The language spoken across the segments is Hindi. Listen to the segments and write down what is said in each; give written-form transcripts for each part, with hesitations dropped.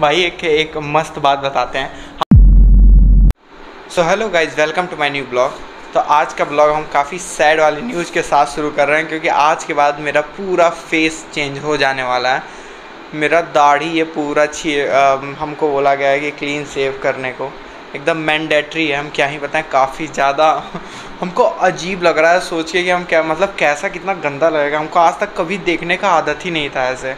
भाई एक मस्त बात बताते हैं। So hello guys, welcome to my new blog. तो आज का ब्लॉग हम काफ़ी सैड वाली न्यूज़ के साथ शुरू कर रहे हैं, क्योंकि आज के बाद मेरा पूरा फेस चेंज हो जाने वाला है। मेरा दाढ़ी ये पूरा हमको बोला गया है कि क्लीन शेव करने को, एकदम मैंडेटरी है। हम क्या ही बताएं, काफ़ी ज़्यादा हमको अजीब लग रहा है सोच के कि हम क्या मतलब कैसा कितना गंदा लगेगा। हमको आज तक कभी देखने का आदत ही नहीं था ऐसे।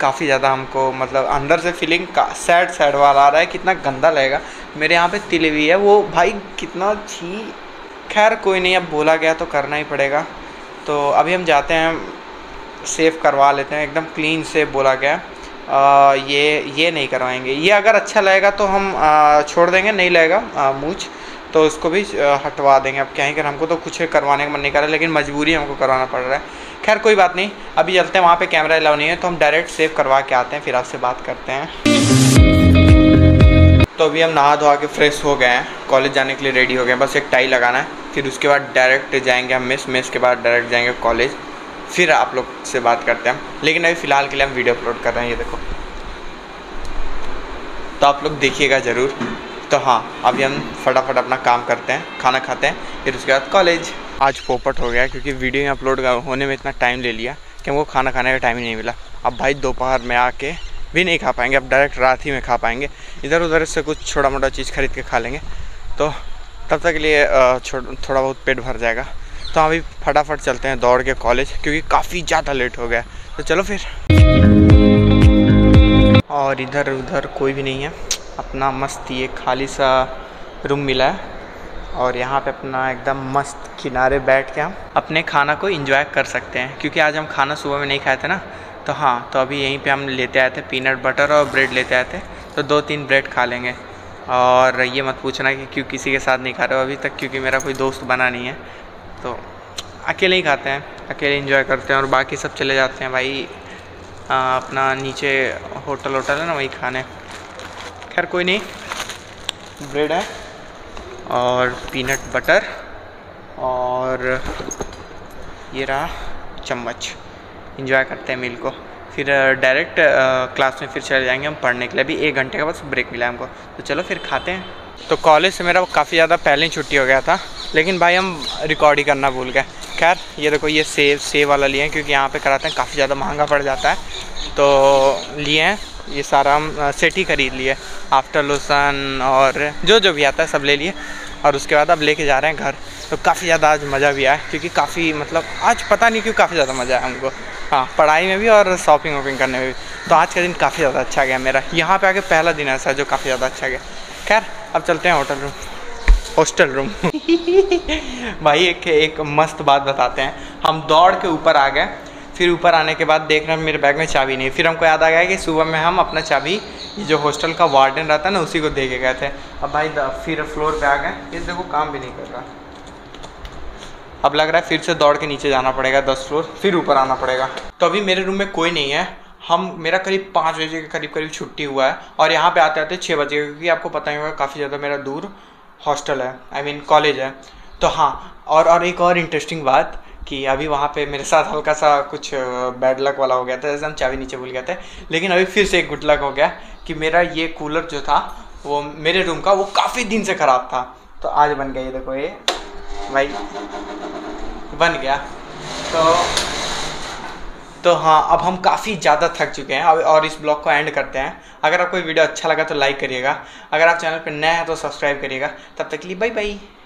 काफ़ी ज़्यादा हमको मतलब अंदर से फीलिंग सैड सैड वाला आ रहा है, कितना गंदा लगेगा। मेरे यहाँ पे तिल भी है वो भाई कितना छी। खैर कोई नहीं, अब बोला गया तो करना ही पड़ेगा। तो अभी हम जाते हैं सेव करवा लेते हैं, एकदम क्लीन सेव बोला गया। ये नहीं करवाएंगे, ये अगर अच्छा लगेगा तो हम छोड़ देंगे, नहीं लगेगा मूछ तो उसको भी हटवा देंगे। अब क्या ही कर, हमको तो कुछ करवाने का मन नहीं कर रहा, लेकिन मजबूरी हमको करवाना पड़ रहा है। खैर कोई बात नहीं, अभी चलते हैं। वहाँ पे कैमरा अलाउ नहीं है तो हम डायरेक्ट सेव करवा के आते हैं, फिर आपसे बात करते हैं। तो अभी हम नहा धोवा के फ्रेश हो गए हैं, कॉलेज जाने के लिए रेडी हो गए, बस एक टाई लगाना है। फिर उसके बाद डायरेक्ट जाएँगे हम मेस के बाद डायरेक्ट जाएँगे कॉलेज, फिर आप लोग से बात करते हैं। लेकिन अभी फ़िलहाल के लिए हम वीडियो अपलोड कर रहे हैं, ये देखो, तो आप लोग देखिएगा ज़रूर। तो हाँ, अभी हम फटाफट अपना काम करते हैं, खाना खाते हैं, फिर उसके बाद कॉलेज। आज पोपट हो गया क्योंकि वीडियो अपलोड होने में इतना टाइम ले लिया कि हमको खाना खाने का टाइम ही नहीं मिला। अब भाई दोपहर में आके भी नहीं खा पाएंगे, अब डायरेक्ट रात ही में खा पाएंगे। इधर उधर से कुछ छोटा मोटा चीज़ खरीद के खा लेंगे, तो तब तक के लिए थोड़ा बहुत पेट भर जाएगा। तो अभी फटाफट चलते हैं दौड़ के कॉलेज, क्योंकि काफ़ी ज़्यादा लेट हो गया। तो चलो फिर। और इधर उधर कोई भी नहीं है, अपना मस्त ये खाली सा रूम मिला है और यहाँ पे अपना एकदम मस्त किनारे बैठ के हम अपने खाना को एंजॉय कर सकते हैं, क्योंकि आज हम खाना सुबह में नहीं खाए थे ना। तो हाँ, तो अभी यहीं पे हम लेते आए थे पीनट बटर और ब्रेड लेते आए थे, तो 2-3 ब्रेड खा लेंगे। और ये मत पूछना कि क्यों किसी के साथ नहीं खा रहे हो अभी तक, क्योंकि मेरा कोई दोस्त बना नहीं है, तो अकेले ही खाते हैं, अकेले इंजॉय करते हैं। और बाकी सब चले जाते हैं भाई अपना नीचे होटल है ना, वहीं खाने। खैर कोई नहीं, ब्रेड है और पीनट बटर और ये रहा चम्मच, एंजॉय करते हैं मील को। फिर डायरेक्ट क्लास में फिर चले जाएंगे हम पढ़ने के लिए। अभी 1 घंटे का बस ब्रेक मिला हमको, तो चलो फिर खाते हैं। तो कॉलेज से मेरा काफ़ी ज़्यादा पहले ही छुट्टी हो गया था, लेकिन भाई हम रिकॉर्ड ही करना भूल गए। खैर ये देखो, ये सेव वाला लिए हैं, क्योंकि यहाँ पे कराते हैं काफ़ी ज़्यादा महंगा पड़ जाता है, तो लिए हैं। ये सारा हम सेट ही खरीद लिए, आफ्टर लोशन और जो भी आता है सब ले लिए। और उसके बाद अब लेके जा रहे हैं घर। तो काफ़ी ज़्यादा आज मज़ा भी आया, क्योंकि काफ़ी मतलब आज पता नहीं क्यों काफ़ी ज़्यादा मज़ा आया हमको, हाँ, पढ़ाई में भी और शॉपिंग वॉपिंग करने में भी। तो आज का दिन काफ़ी ज़्यादा अच्छा गया मेरा, यहाँ पे आके पहला दिन ऐसा जो काफ़ी ज़्यादा अच्छा गया। खैर अब चलते हैं हॉस्टल रूम। भाई एक मस्त बात बताते हैं, हम दौड़ के ऊपर आ गए। फिर ऊपर आने के बाद देख रहे हैं मेरे बैग में चाबी नहीं। फिर हमको याद आ गया कि सुबह में हम अपना चाबी जो हॉस्टल का वार्डन रहता है ना, उसी को दे के गए थे। अब भाई फिर फ्लोर पे आ गए, ये देखो काम भी नहीं कर रहा। अब लग रहा है फिर से दौड़ के नीचे जाना पड़ेगा 10 फ्लोर, फिर ऊपर आना पड़ेगा। तो अभी मेरे रूम में कोई नहीं है, मेरा करीब 5 बजे के करीब छुट्टी हुआ है और यहाँ पर आते आते 6 बजे, क्योंकि आपको पता ही होगा काफ़ी ज़्यादा मेरा दूर हॉस्टल है, आई मीन कॉलेज है। तो हाँ, और एक और इंटरेस्टिंग बात कि अभी वहाँ पे मेरे साथ हल्का सा कुछ बैड लक वाला हो गया था, जैसे हम चाबी नीचे भूल गए थे। लेकिन अभी फिर से एक गुड लक हो गया कि मेरा ये कूलर जो था वो मेरे रूम का, वो काफ़ी दिन से ख़राब था, तो आज बन गया। ये देखो, ये भाई बन गया। तो हाँ, अब हम काफ़ी ज़्यादा थक चुके हैं और इस ब्लॉग को एंड करते हैं। अगर आपको वीडियो अच्छा लगा तो लाइक करिएगा, अगर आप चैनल पर नए हैं तो सब्सक्राइब करिएगा। तब तक के लिए बाय बाय।